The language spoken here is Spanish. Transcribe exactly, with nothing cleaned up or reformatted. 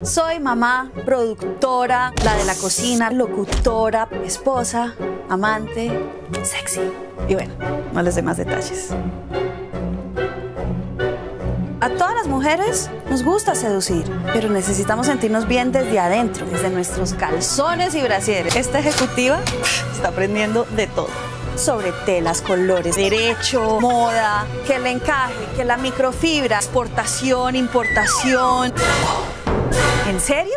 Soy mamá, productora, la de la cocina, locutora, esposa, amante, sexy. Y bueno, no les dé más detalles. A todas las mujeres nos gusta seducir, pero necesitamos sentirnos bien desde adentro, desde nuestros calzones y brasieres. Esta ejecutiva está aprendiendo de todo. Sobre telas, colores, derecho, moda, que el encaje, que la microfibra, exportación, importación. ¿En serio?